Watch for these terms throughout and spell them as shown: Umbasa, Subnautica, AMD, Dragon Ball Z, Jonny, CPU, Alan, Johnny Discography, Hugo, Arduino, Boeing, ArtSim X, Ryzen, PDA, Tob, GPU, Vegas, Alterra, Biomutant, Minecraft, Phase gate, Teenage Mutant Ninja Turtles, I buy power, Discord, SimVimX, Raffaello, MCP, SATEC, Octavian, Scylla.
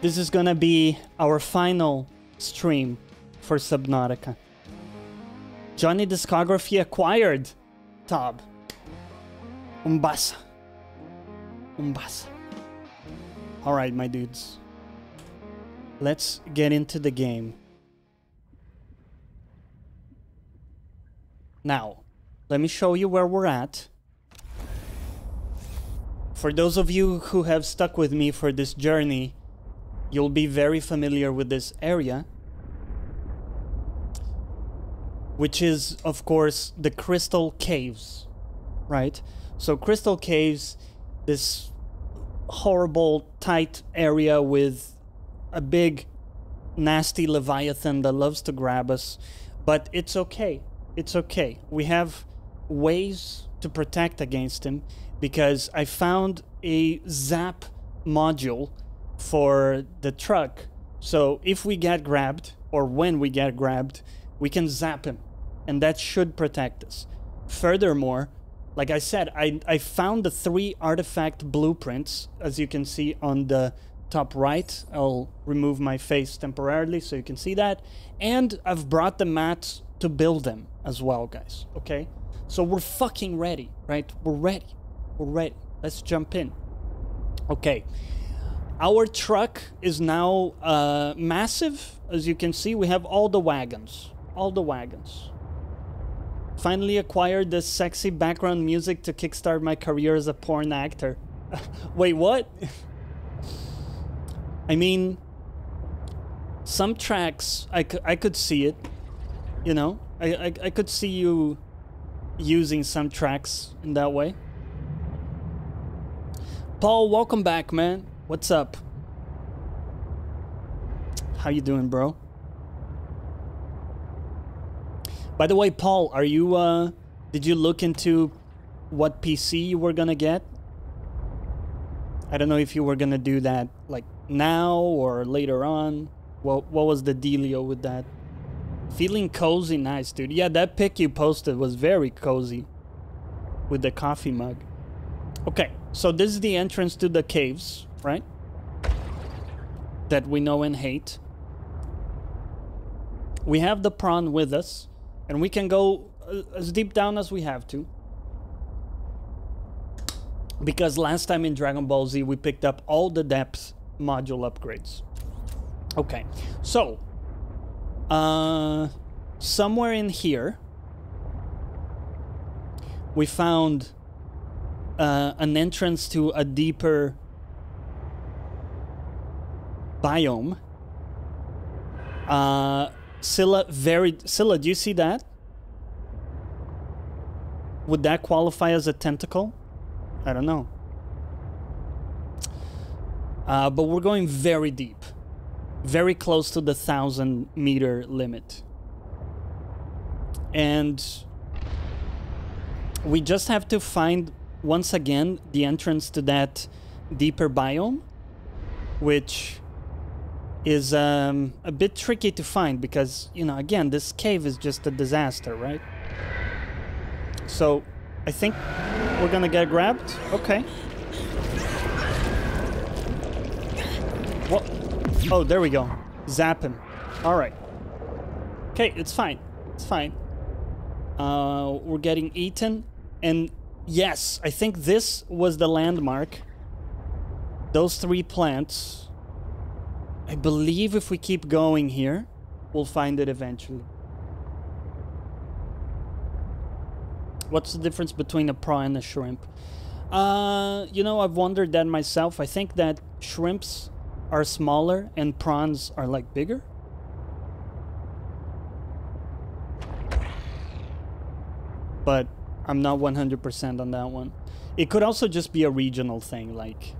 This is gonna be our final stream for Subnautica. Johnny Discography acquired Tob. Umbasa. Umbasa. Alright, my dudes. Let's get into the game. Now, let me show you where we're at. For those of you who have stuck with me for this journey, you'll be very familiar with this area, which is, of course, the Crystal Caves, right? So Crystal Caves, this horrible, tight area with a big, nasty Leviathan that loves to grab us, but it's okay. It's okay. We have ways to protect against him because I found a Zap module for the truck. So if we get grabbed, or when we get grabbed, we can zap him, and that should protect us. Furthermore, like I said, I found the 3 artifact blueprints, as you can see on the top right. I'll remove my face temporarily so you can see that. And I've brought the mats to build them as well, guys, okay? So we're fucking ready, right? We're ready. We're ready. Let's jump in. Okay. Our truck is now massive. As you can see, we have all the wagons. All the wagons. Finally acquired this sexy background music to kickstart my career as a porn actor. Wait, what? I mean, some tracks, I could see it. You know, I could see you using some tracks in that way. Paul, welcome back, man. What's up? How you doing, bro? By the way, Paul, are you, did you look into what PC you were gonna get? I don't know if you were gonna do that, like, now or later on. What was the dealio with that? Feeling cozy, nice, dude. Yeah, that pic you posted was very cozy with the coffee mug. Okay, so this is the entrance to the caves, right? That we know and hate. We have the prawn with us, and we can go as deep down as we have to. Because last time in Dragon Ball Z, we picked up all the depth module upgrades. Okay, so somewhere in here, we found an entrance to a deeper biome. Scylla, do you see that? Would that qualify as a tentacle? I don't know. But we're going very deep. Very close to the 1,000-meter limit. And we just have to find, once again, the entrance to that deeper biome, which is a bit tricky to find because, you know, again, this cave is just a disaster, right? So I think we're gonna get grabbed. Okay. What? Oh, there we go. Zap him. All right. Okay, it's fine. It's fine. We're getting eaten. And yes, I think this was the landmark. Those 3 plants. I believe if we keep going here, we'll find it eventually. What's the difference between a prawn and a shrimp? You know, I've wondered that myself. I think that shrimps are smaller and prawns are like bigger. But I'm not 100% on that one. It could also just be a regional thing, like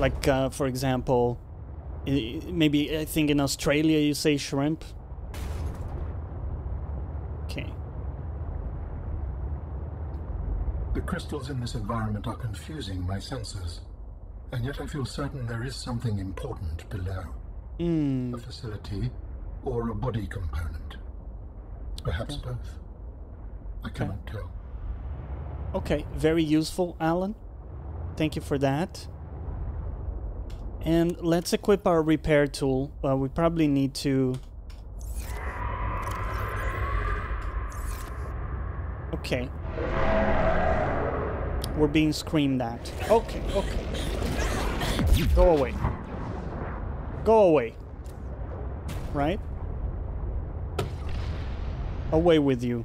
like for example, maybe I think in Australia you say shrimp. Okay. The crystals in this environment are confusing my senses, and yet I feel certain there is something important below. A facility or a body component. Perhaps both. I cannot tell. Okay, very useful, Alan. Thank you for that. And let's equip our repair tool. We probably need to... Okay. We're being screamed at. Okay, okay. Go away. Go away. Right? Away with you.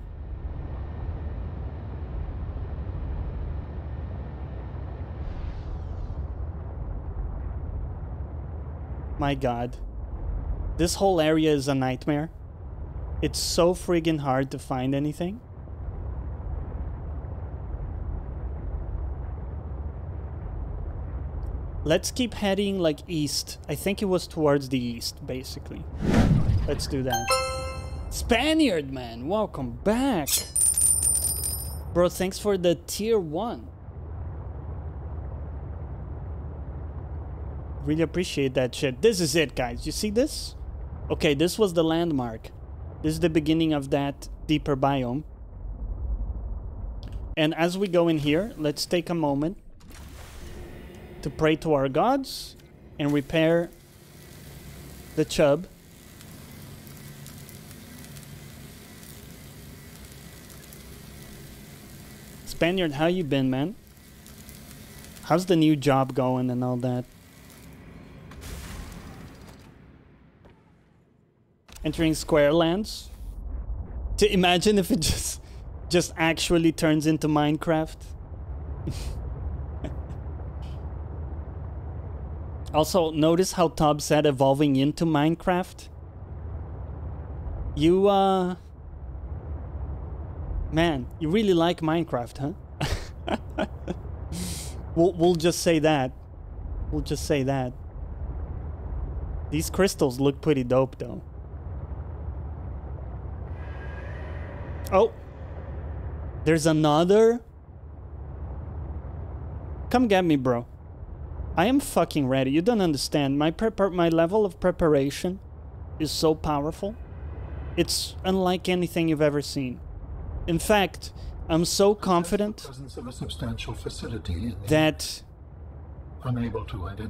My God. This whole area is a nightmare. It's so friggin' hard to find anything. Let's keep heading like east. I think it was towards the east, basically. Let's do that. Spaniard, man, welcome back. Bro, thanks for the tier 1. Really appreciate that shit. This is it, guys. You see this? Okay, this was the landmark. This is the beginning of that deeper biome. And as we go in here, let's take a moment to pray to our gods and repair the chub. Spaniard, how you been, man? How's the new job going and all that? Entering Squarelands. To imagine if it just actually turns into Minecraft. Also, notice how Tob said evolving into Minecraft. You, man, you really like Minecraft, huh? We'll just say that. We'll just say that. These crystals look pretty dope, though. Oh, there's another. Come get me, bro. I am fucking ready. You don't understand. My level of preparation is so powerful. It's unlike anything you've ever seen. In fact, I'm so confident that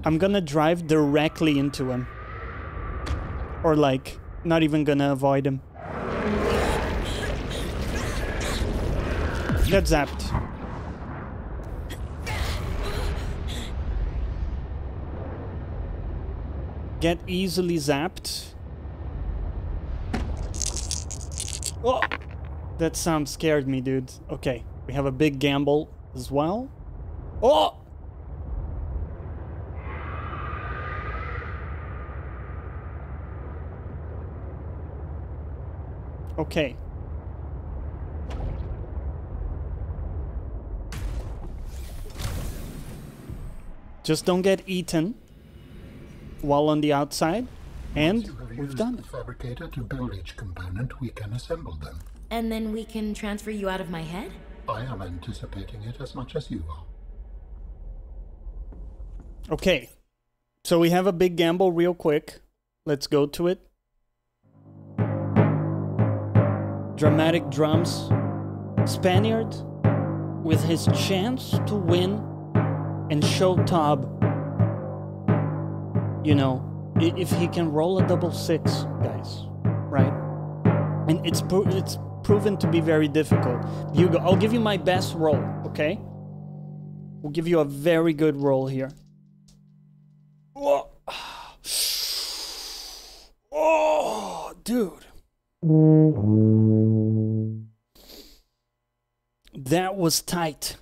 I'm gonna drive directly into him. Or like, not even gonna avoid him. Get zapped. Get easily zapped. Oh! That sound scared me, dude. Okay, we have a big gamble as well. Oh! Okay. Just don't get eaten while on the outside, and we've done it. Fabricator to build each component, we can assemble them. And then we can transfer you out of my head? I am anticipating it as much as you are. Okay, so we have a big gamble real quick. Let's go to it. Dramatic drums. Spaniard with his chance to win. And show Tob, you know, if he can roll a double 6, guys, right? And it's proven to be very difficult. Hugo, I'll give you my best roll, okay? We'll give you a very good roll here. Oh, dude. That was tight.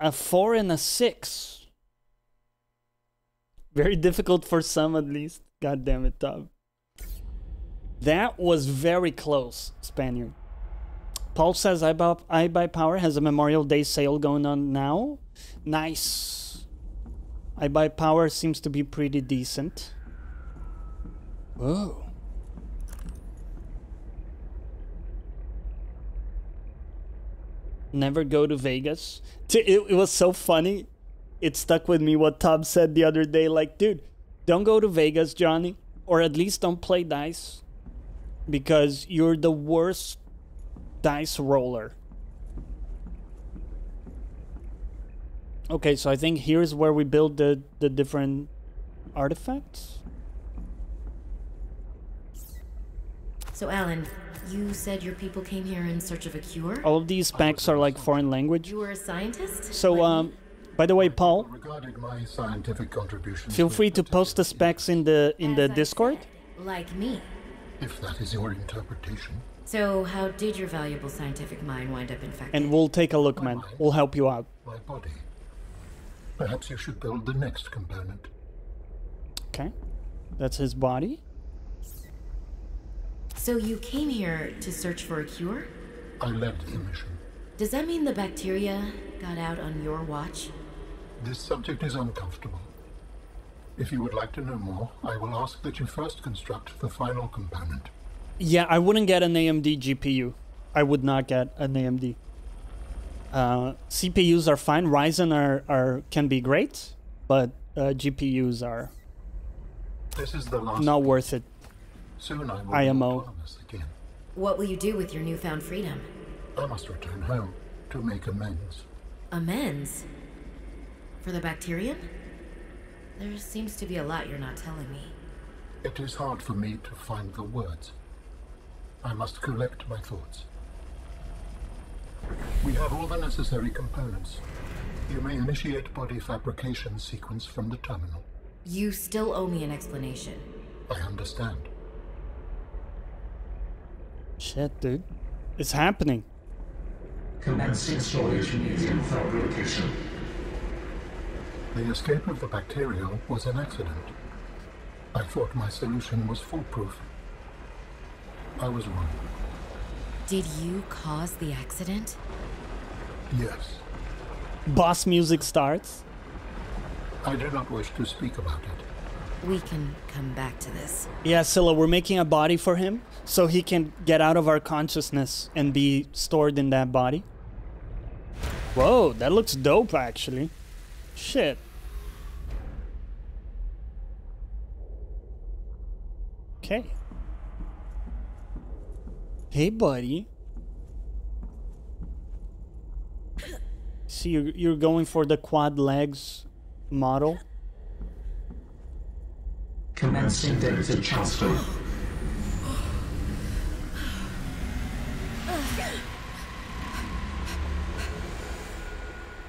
A 4 and a 6. Very difficult for some, at least. God damn it, Tob. That was very close, Spaniard. Paul says I buy power has a Memorial Day sale going on now. Nice. I buy power seems to be pretty decent. Whoa. Never go to Vegas. It was so funny. It stuck with me what Tob said the other day. Like, dude, don't go to Vegas, Johnny. Or at least don't play dice. Because you're the worst dice roller. Okay, so I think here's where we build the different artifacts. So Alan, you said your people came here in search of a cure? All of these specs are like foreign language. You were a scientist? So, by the way, Paul, my scientific contributions, feel free to post the specs in the Discord. Like me. If that is your interpretation. So, how did your valuable scientific mind wind up infected? And we'll take a look, man. We'll help you out. My body. Perhaps you should build the next component. Okay. That's his body. So you came here to search for a cure? I led the mission. Does that mean the bacteria got out on your watch? This subject is uncomfortable. If you would like to know more, I will ask that you first construct the final component. Yeah, I wouldn't get an AMD GPU. I would not get an AMD. CPUs are fine. Ryzen can be great, but GPUs are not worth it. Soon I will again. What will you do with your newfound freedom? I must return home to make amends. Amends? For the bacterium? There seems to be a lot you're not telling me. It is hard for me to find the words. I must collect my thoughts. We have all the necessary components. You may initiate body fabrication sequence from the terminal. You still owe me an explanation. I understand. Shit, dude. It's happening. Commencing storage medium fabrication. The escape of the bacteria was an accident. I thought my solution was foolproof. I was wrong. Did you cause the accident? Yes. Boss music starts. I do not wish to speak about it. We can come back to this. Yeah, Scylla, we're making a body for him so he can get out of our consciousness and be stored in that body. Whoa, that looks dope, actually. Shit. Okay. Hey, buddy. See, you're going for the quad legs model. Commencing data transfer.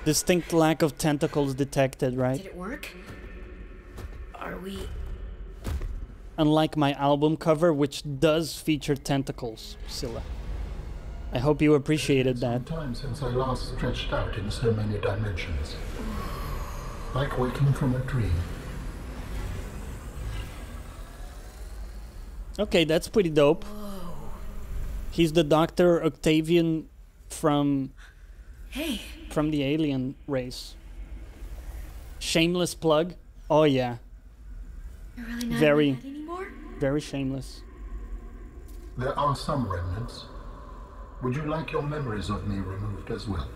Distinct lack of tentacles detected, right? Did it work? Are we... Unlike my album cover, which does feature tentacles, Scylla. I hope you appreciated that. Some time since I last stretched out in so many dimensions. Like waking from a dream. Okay, that's pretty dope. Whoa. He's the Dr. Octavian from the alien race. Shameless plug. Oh yeah. You're really not very, very shameless. There are some remnants. Would you like your memories of me removed as well?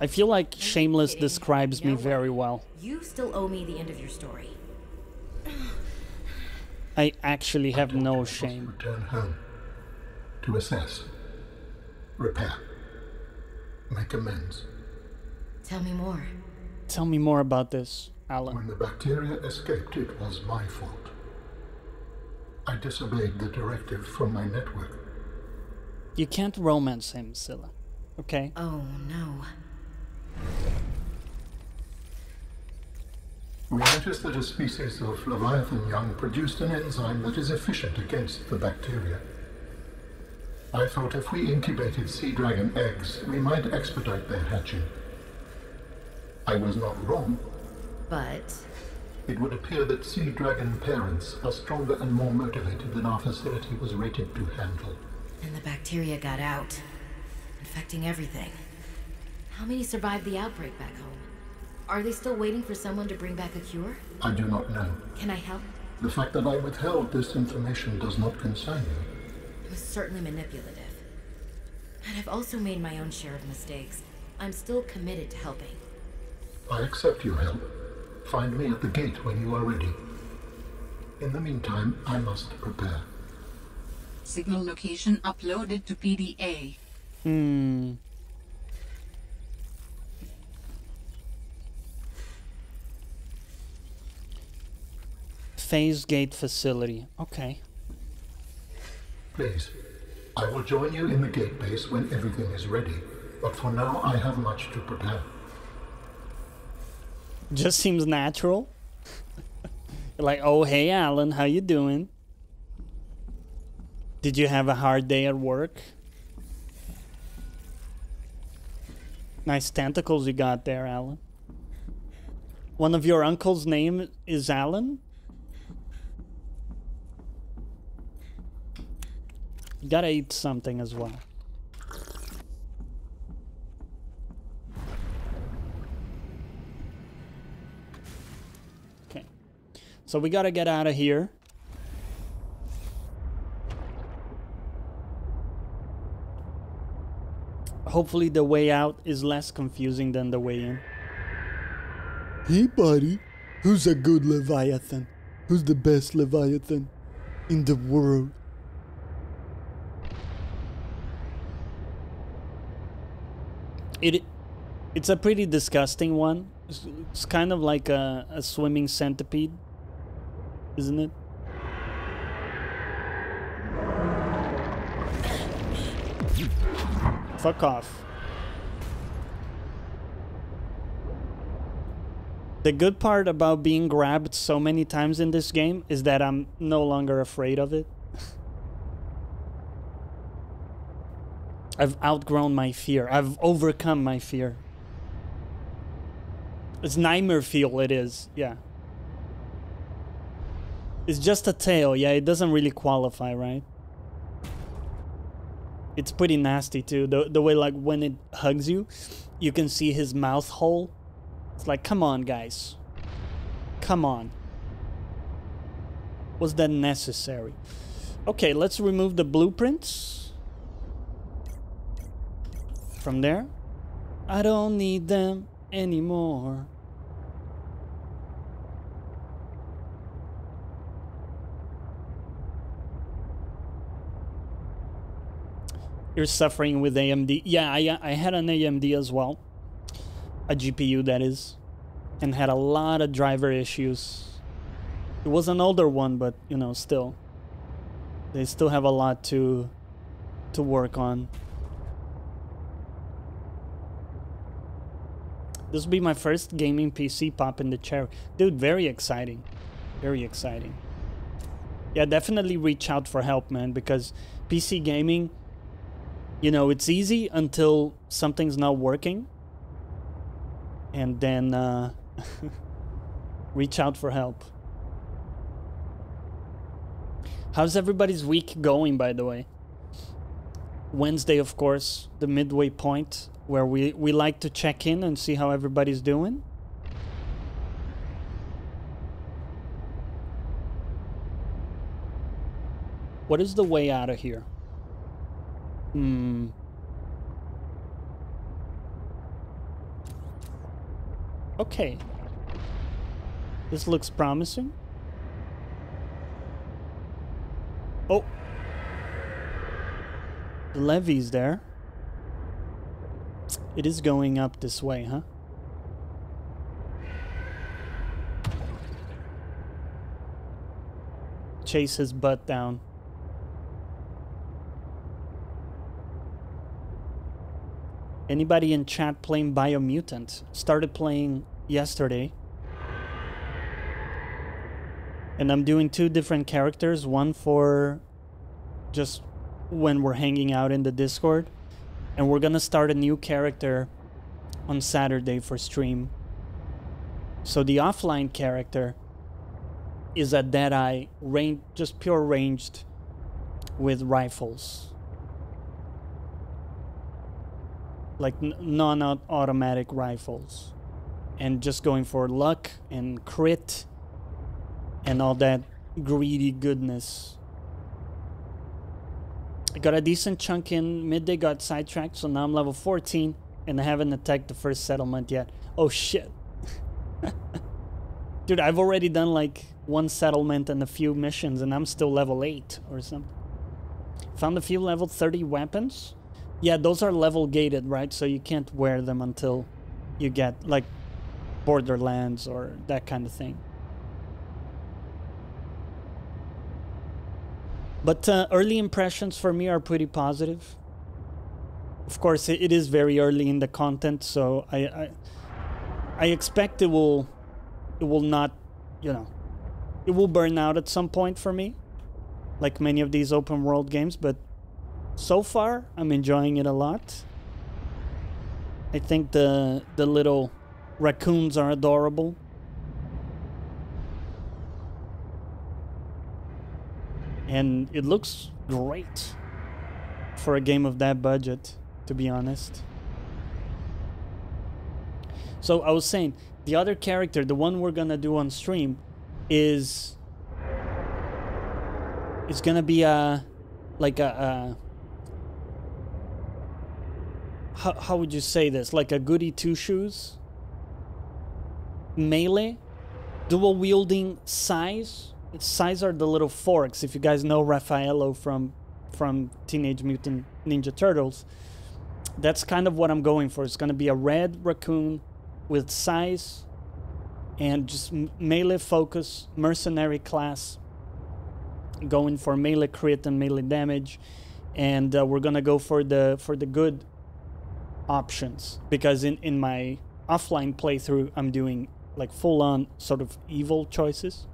I feel like shameless describes me very well. You still owe me the end of your story. I actually have no shame. Return home to assess, repair, make amends. Tell me more. Tell me more about this, Alan. When the bacteria escaped, it was my fault. I disobeyed the directive from my network. You can't romance him, Scylla. Okay? Oh, no. We noticed that a species of Leviathan young produced an enzyme that is efficient against the bacteria. I thought if we incubated sea dragon eggs, we might expedite their hatching. I was not wrong. But? It would appear that sea dragon parents are stronger and more motivated than our facility was rated to handle. And the bacteria got out, infecting everything. How many survived the outbreak back home? Are they still waiting for someone to bring back a cure? I do not know. Can I help? The fact that I withheld this information does not concern you. It was certainly manipulative. And I've also made my own share of mistakes. I'm still committed to helping. I accept your help. Find me at the gate when you are ready. In the meantime, I must prepare. Signal location uploaded to PDA. Hmm. phase gate facility. Okay. Please, I will join you in the gate base when everything is ready. But for now, I have much to prepare. Just seems natural. Like, oh, hey, Alan, how you doing? Did you have a hard day at work? Nice tentacles you got there, Alan. One of your uncle's name is Alan? You gotta eat something as well. Okay. So we gotta get out of here. Hopefully the way out is less confusing than the way in. Hey buddy, who's a good Leviathan? Who's the best Leviathan in the world? It's a pretty disgusting one. It's kind of like a swimming centipede, isn't it? Fuck off. The good part about being grabbed so many times in this game is that I'm no longer afraid of it. I've outgrown my fear. I've overcome my fear. It's nightmare feel, it is, yeah. It's just a tail, yeah, it doesn't really qualify, right? It's pretty nasty too, the way like when it hugs you, you can see his mouth hole. It's like, come on guys, come on. Was that necessary? Okay, let's remove the blueprints from there. I don't need them anymore. You're suffering with AMD. Yeah, I had an AMD as well. A GPU, that is. And had a lot of driver issues. It was an older one, but, you know, still. They still have a lot to work on. This will be my first gaming PC pop in the chair. Dude, very exciting. Very exciting. Yeah, definitely reach out for help, man, because PC gaming... You know, it's easy until something's not working, and then reach out for help. How's everybody's week going, by the way? Wednesday, of course, the midway point, where we like to check in and see how everybody's doing. What is the way out of here? Hmm. Okay. This looks promising. Oh. The levee's there. It is going up this way, huh? Chase his butt down. Anybody in chat playing Biomutant? Started playing yesterday. And I'm doing two different characters. One for just when we're hanging out in the Discord. And we're gonna start a new character on Saturday for stream. So the offline character is a Deadeye, just pure ranged with rifles. Like non-automatic rifles, and just going for luck and crit and all that greedy goodness. I got a decent chunk in midday, got sidetracked, so now I'm level 14 and I haven't attacked the first settlement yet. Oh shit. Dude, I've already done like one settlement and a few missions and I'm still level 8 or something. Found a few level 30 weapons. Yeah, those are level gated, right? So you can't wear them until you get, like, Borderlands or that kind of thing. But early impressions for me are pretty positive. Of course, it is very early in the content, so I expect it will not, you know, it will burn out at some point for me, like many of these open world games, but so far I'm enjoying it a lot. I think the little raccoons are adorable. And it looks great for a game of that budget, to be honest. So I was saying, the other character, the one we're gonna do on stream, is... it's gonna be a... like a... how would you say this? Like a goody two-shoes? Melee? Dual-wielding Size? Size are the little forks, if you guys know Raffaello from Teenage Mutant Ninja Turtles. That's kind of what I'm going for. It's going to be a red raccoon with size and just melee focus, mercenary class, going for melee crit and melee damage. And we're going to go for the good options, because in my offline playthrough I'm doing like full-on sort of evil choices.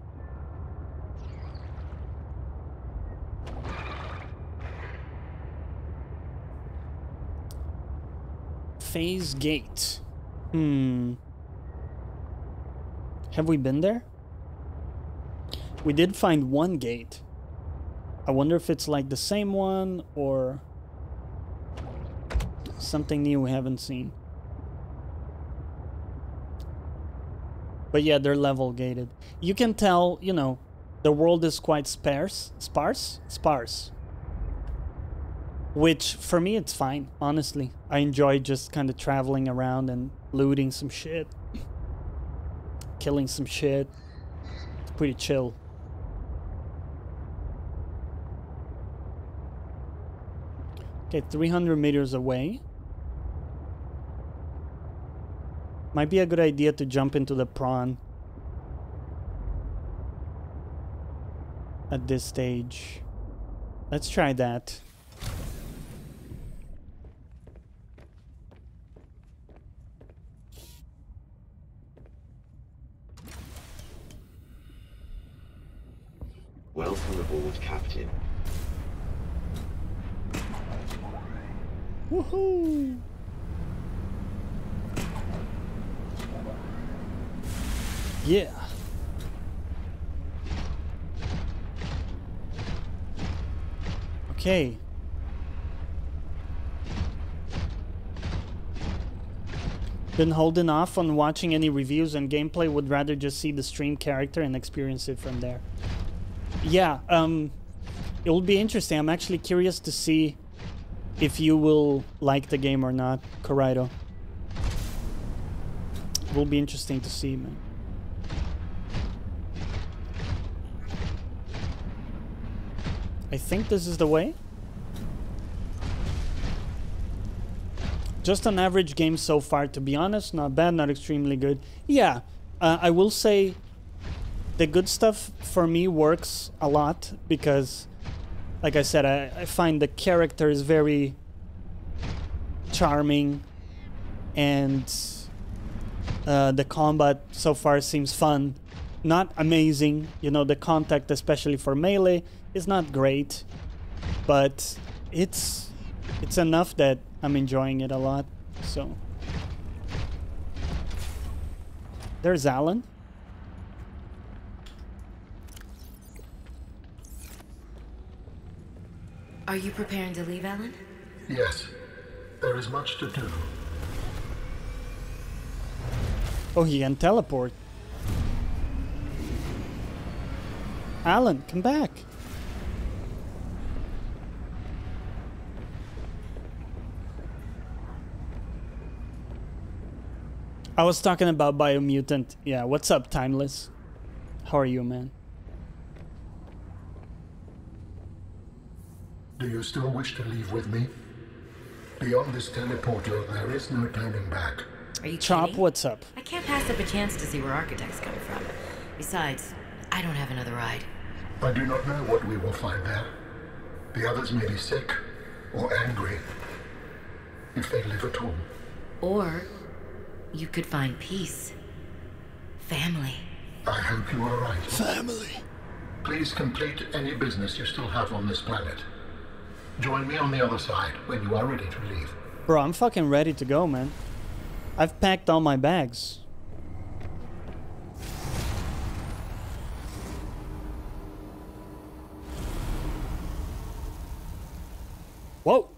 Phase gate. Have we been there? We did find one gate. I wonder if it's like the same one or something new we haven't seen. But yeah, they're level gated. You can tell, you know, the world is quite sparse. Which, for me, it's fine, honestly. I enjoy just kind of traveling around and looting some shit. Killing some shit. It's pretty chill. Okay, 300 meters away. Might be a good idea to jump into the prawn at this stage. Let's try that. Welcome aboard, Captain. Woohoo! Yeah. Okay. Been holding off on watching any reviews and gameplay, would rather just see the stream character and experience it from there. Yeah, it will be interesting. I'm actually curious to see if you will like the game or not, Corrado. It will be interesting to see, man. I think this is the way. Just an average game so far, to be honest. Not bad, not extremely good. Yeah, I will say... the good stuff for me works a lot because, like I said, I find the characters very charming, and the combat so far seems fun. Not amazing, you know, the contact, especially for melee, is not great, but it's enough that I'm enjoying it a lot, so. There's Alan. Are you preparing to leave, Alan? Yes. There is much to do. Oh, he can teleport. Alan, come back. I was talking about Biomutant. Yeah, what's up, Timeless? How are you, man? Do you still wish to leave with me? Beyond this teleporter, there is no turning back. Are you Tob, what's up? I can't pass up a chance to see where Architect's coming from. Besides, I don't have another ride. I do not know what we will find there. The others may be sick or angry, if they live at all. Or you could find peace. Family. I hope you are right. Family. Please complete any business you still have on this planet. Join me on the other side when you are ready to leave. Bro, I'm fucking ready to go, man. I've packed all my bags. Whoa!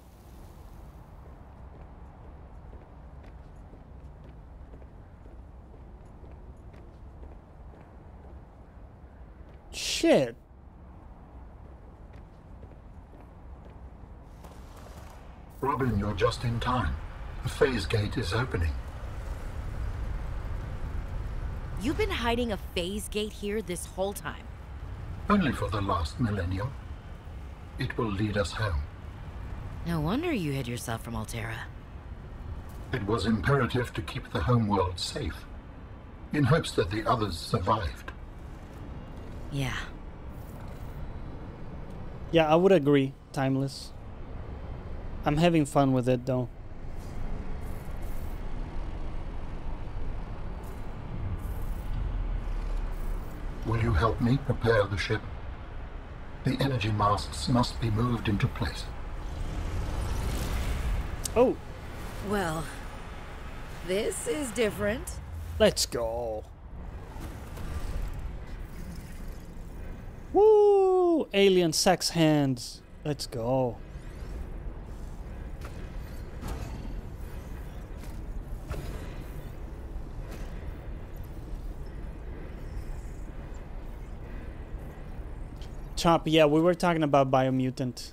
Shit. Robin, you're just in time. The phase gate is opening. You've been hiding a phase gate here this whole time? Only for the last millennium. It will lead us home. No wonder you hid yourself from Alterra. It was imperative to keep the homeworld safe, in hopes that the others survived. Yeah. Yeah, I would agree. Timeless. I'm having fun with it, though. Will you help me prepare the ship? The energy masks must be moved into place. Oh. Well, this is different. Let's go. Woo! Alien sex hands. Let's go. Chop, yeah, we were talking about Biomutant.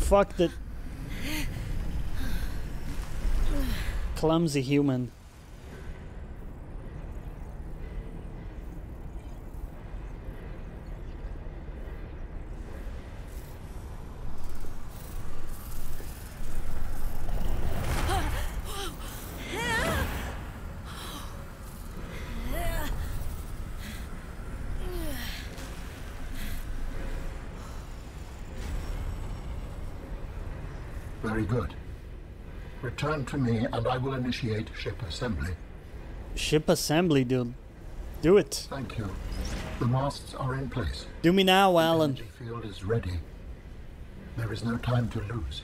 Fuck that clumsy human. Return to me and I will initiate ship assembly. Ship assembly, dude. Do it. Thank you. The masts are in place. Do me now, Alan. The energy field is ready. There is no time to lose.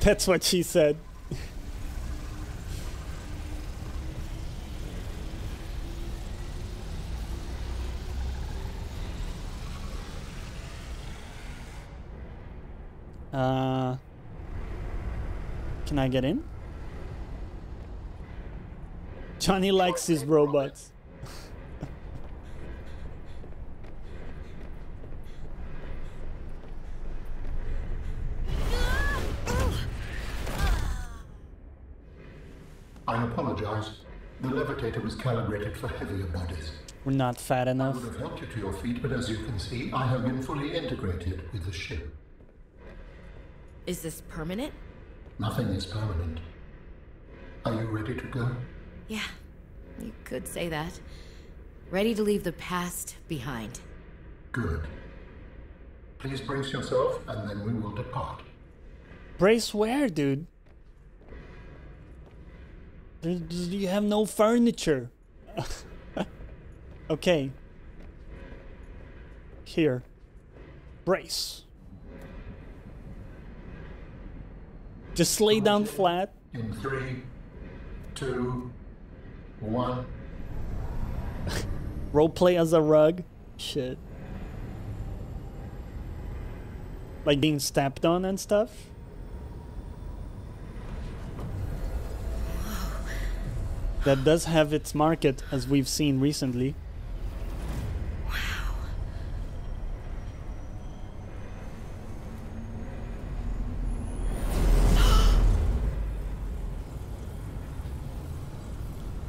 That's what she said. Can I get in? Johnny likes his robots. I apologize. The levitator was calibrated for heavier bodies. We're not fat enough. I would have helped you to your feet, but as you can see, I have been fully integrated with the ship. Is this permanent? Nothing is permanent. Are you ready to go? Yeah, you could say that. Ready to leave the past behind. Good. Please brace yourself, and then we will depart. Brace where, dude? You have no furniture. Okay. Here. Brace. Just lay down flat. In 3, 2, 1. Roleplay as a rug? Shit. Like being stepped on and stuff? that does have its market, as we've seen recently. Wow.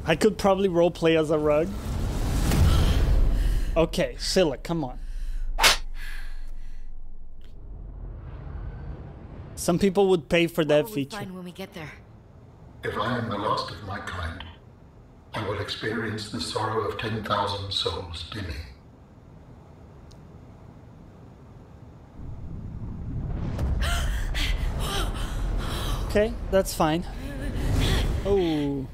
I could probably roleplay as a rug. Okay, Scylla, come on. Some people would pay for that feature. When we get there? If I am the last of my kind, I will experience the sorrow of 10,000 souls to me. Okay, that's fine. Oh.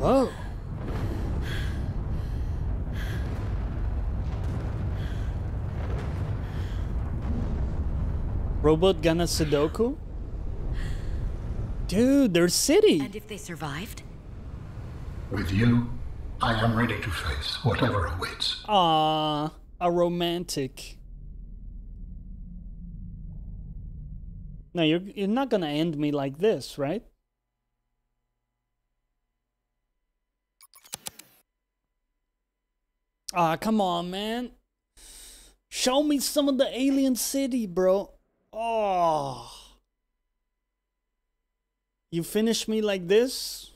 Whoa. Robot gonna Sudoku? Dude, their city! And if they survived? With you, I am ready to face whatever awaits. Ah, a romantic. No, you're not gonna end me like this, right? Ah, come on, man. Show me some of the alien city, bro. Oh, you finish me like this?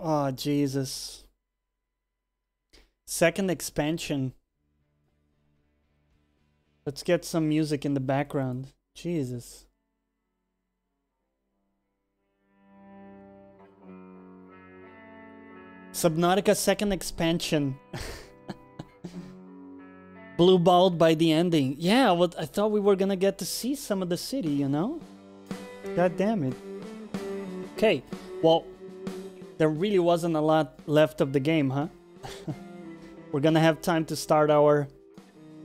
Oh, Jesus. Second expansion. Let's get some music in the background. Jesus. Subnautica second expansion. Blue balled by the ending. Yeah, well, I thought we were gonna get to see some of the city, you know? God damn it. Okay, well, there really wasn't a lot left of the game, huh? We're gonna have time to start our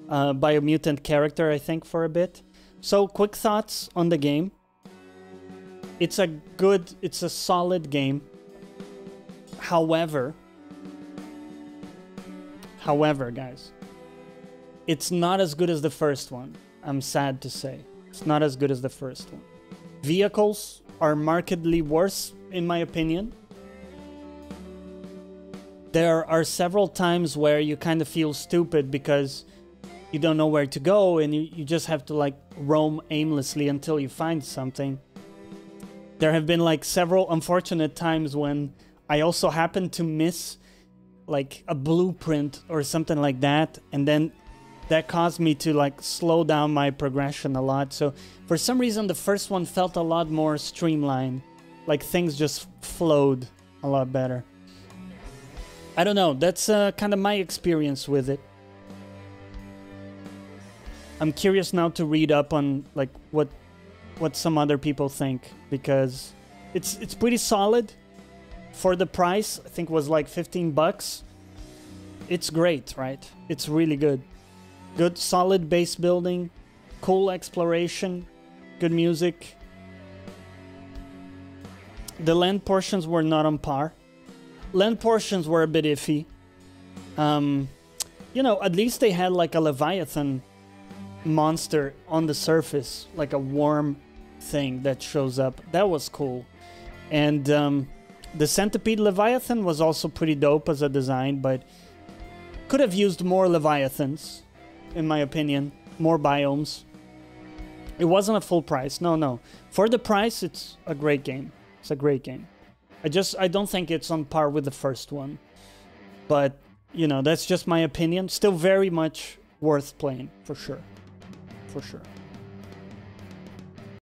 Biomutant character, I think, for a bit. So, quick thoughts on the game. It's a good, it's a solid game. However, guys, it's not as good as the first one. I'm sad to say. It's not as good as the first one. Vehicles are markedly worse, in my opinion. There are several times where you kind of feel stupid because you don't know where to go and you just have to like roam aimlessly until you find something. There have been like several unfortunate times when I also happened to miss like a blueprint or something like that, and then that caused me to like slow down my progression a lot. So for some reason the first one felt a lot more streamlined, like things just flowed a lot better. I don't know, that's kind of my experience with it. I'm curious now to read up on like what some other people think, because it's pretty solid for the price. I think it was like 15 bucks. It's great, right? It's really good. Good solid base building, cool exploration, good music. The land portions were not on par. Land portions were a bit iffy. You know, at least they had like a Leviathan monster on the surface, like a worm thing that shows up. That was cool. And the centipede Leviathan was also pretty dope as a design, but could have used more Leviathans. In my opinion, more biomes. It wasn't a full price. No. For the price, it's a great game. It's a great game. I don't think it's on par with the first one. But, you know, that's just my opinion. Still very much worth playing, for sure.